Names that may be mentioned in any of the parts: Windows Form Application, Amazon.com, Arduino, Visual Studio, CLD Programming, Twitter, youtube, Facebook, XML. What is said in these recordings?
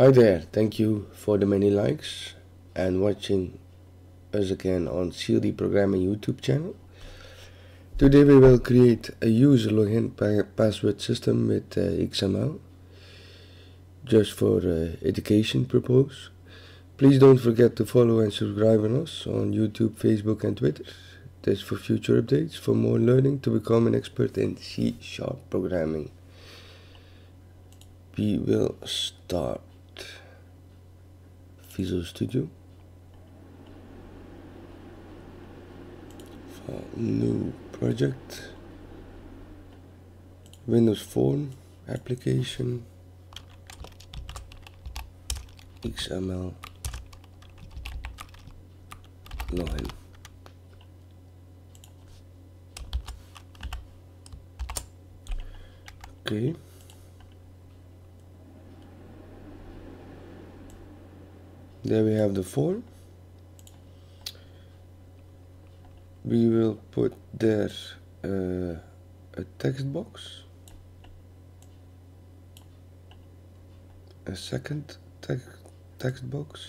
Hi there, thank you for the many likes and watching us again on CLD Programming YouTube channel. Today we will create a user login password system with XML, just for education purpose. Please don't forget to follow and subscribe on us on YouTube, Facebook and Twitter. This for future updates, for more learning to become an expert in C# programming. We will start Visual Studio. New project, Windows Form Application, XML login. Okay. There we have the form. We will put there a text box, a second text box,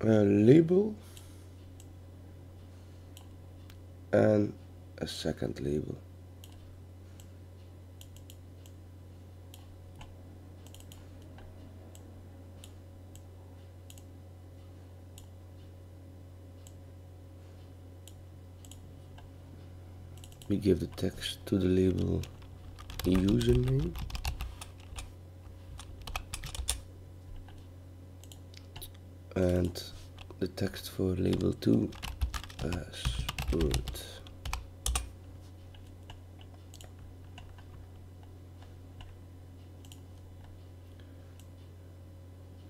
a label, and a second label. We give the text to the label username, and the text for label 2 password.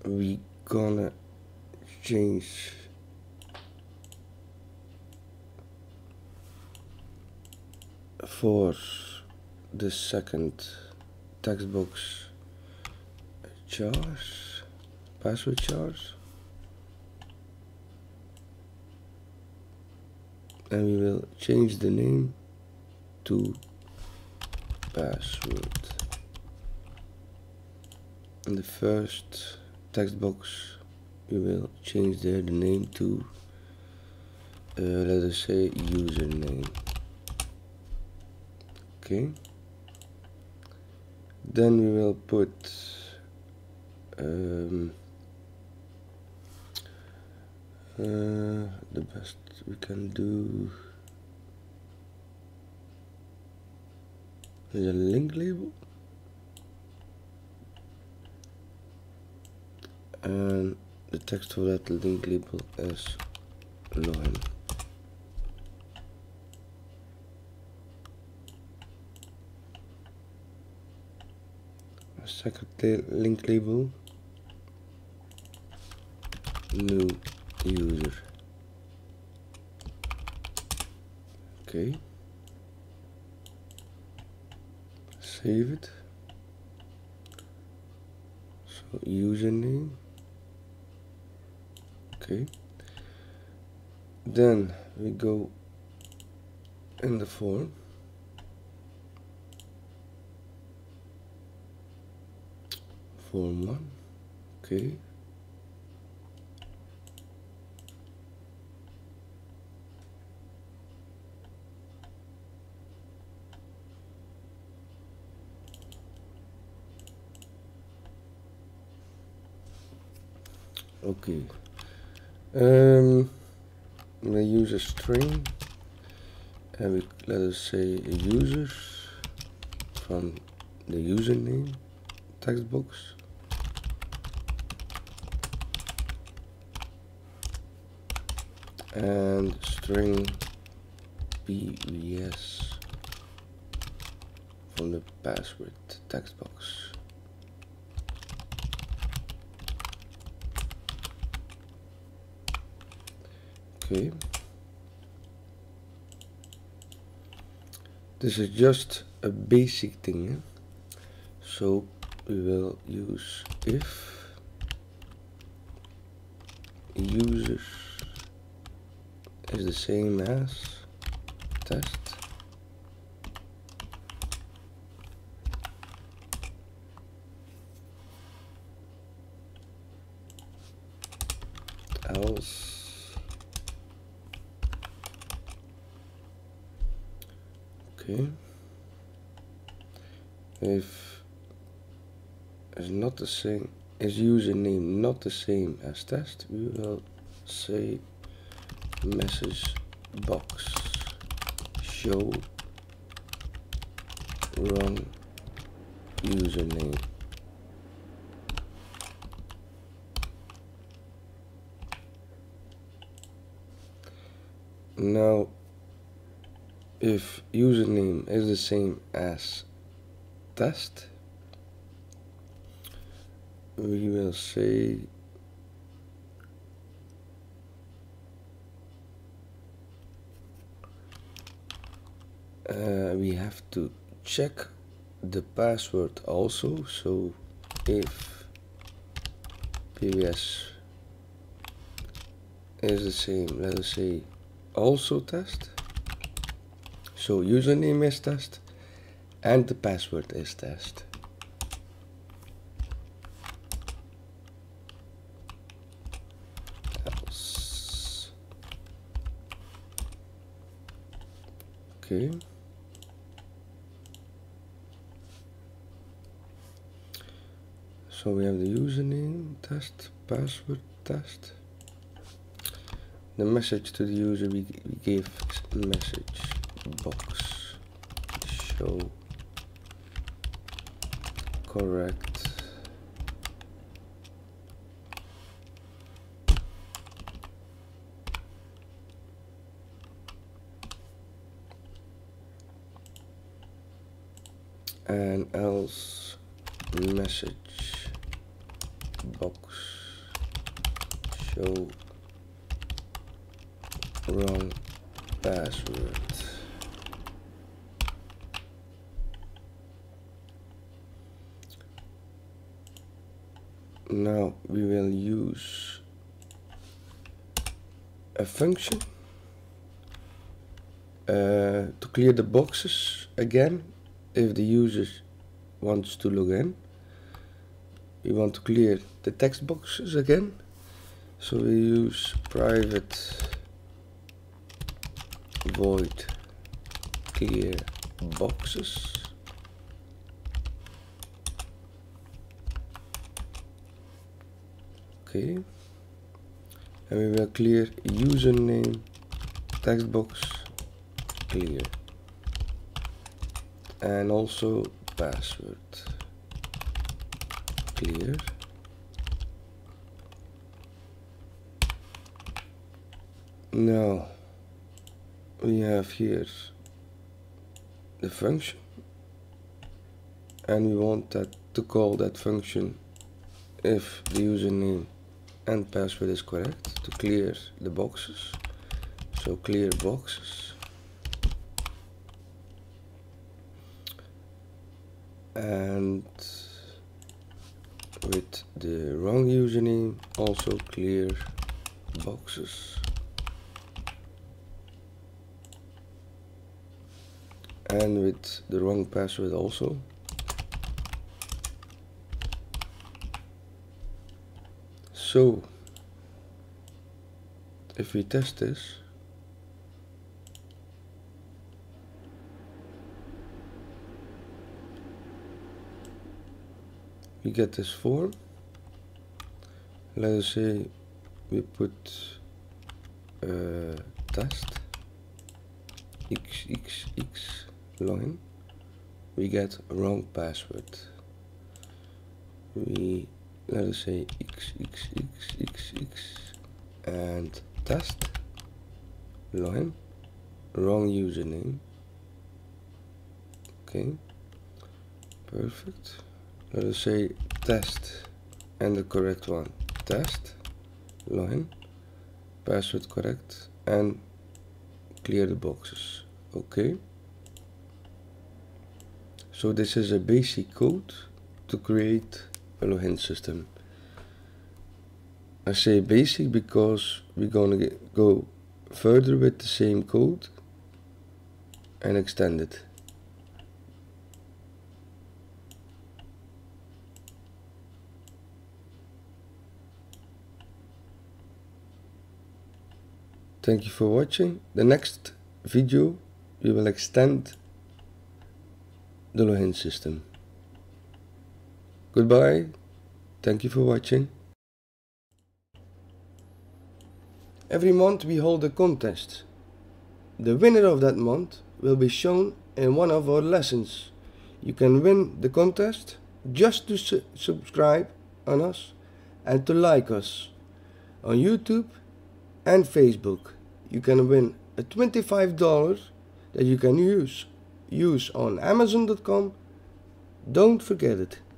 We gonna change for the second text box chars, password chars, and we will change the name to password. In the first text box we will change there the name to let us say username. Okay, then we will put the best we can do is a link label, and the text for that link label is login. Second link label, new user. Okay, save it. So username. Okay, then we go in the form. Form 1, okay. Okay. We use a string, and we let us say a user from the username text box. And string PBS from the password text box. Okay. This is just a basic thing, so we will use if user is the same as test. Else. Okay. If is not the same, is username not the same as test, we will say message box show wrong username. Now, if username is the same as test, we will say we have to check the password also. So if PBS is the same, let us say also test, so username is test and the password is test. Else. Okay. So we have the username test, password test. The message to the user we gave message box show correct and else message box show wrong password. Now we will use a function to clear the boxes again. If the user wants to log in, we want to clear the text boxes again, so we use private void clear boxes. Okay, and we will clear username text box clear and also password clear. Now we have here the function, and we want that to call that function if the username and password is correct to clear the boxes. So clear boxes, and with the wrong username also clear boxes. And with the wrong password also. So if we test this, we get this form. Let us say we put test xxx login, we get wrong password. We let us say xxxxx and test login, wrong username. Okay, perfect. Let us say test and the correct one, test login, password correct, and clear the boxes. Okay. So this is a basic code to create a login system. I say basic because we're gonna go further with the same code and extend it. Thank you for watching. The next video we will extend the login system. Goodbye. Thank you for watching. Every month we hold a contest. The winner of that month will be shown in one of our lessons. You can win the contest just to subscribe on us and to like us on YouTube and Facebook. You can win a $25 that you can use on Amazon.com. Don't forget it.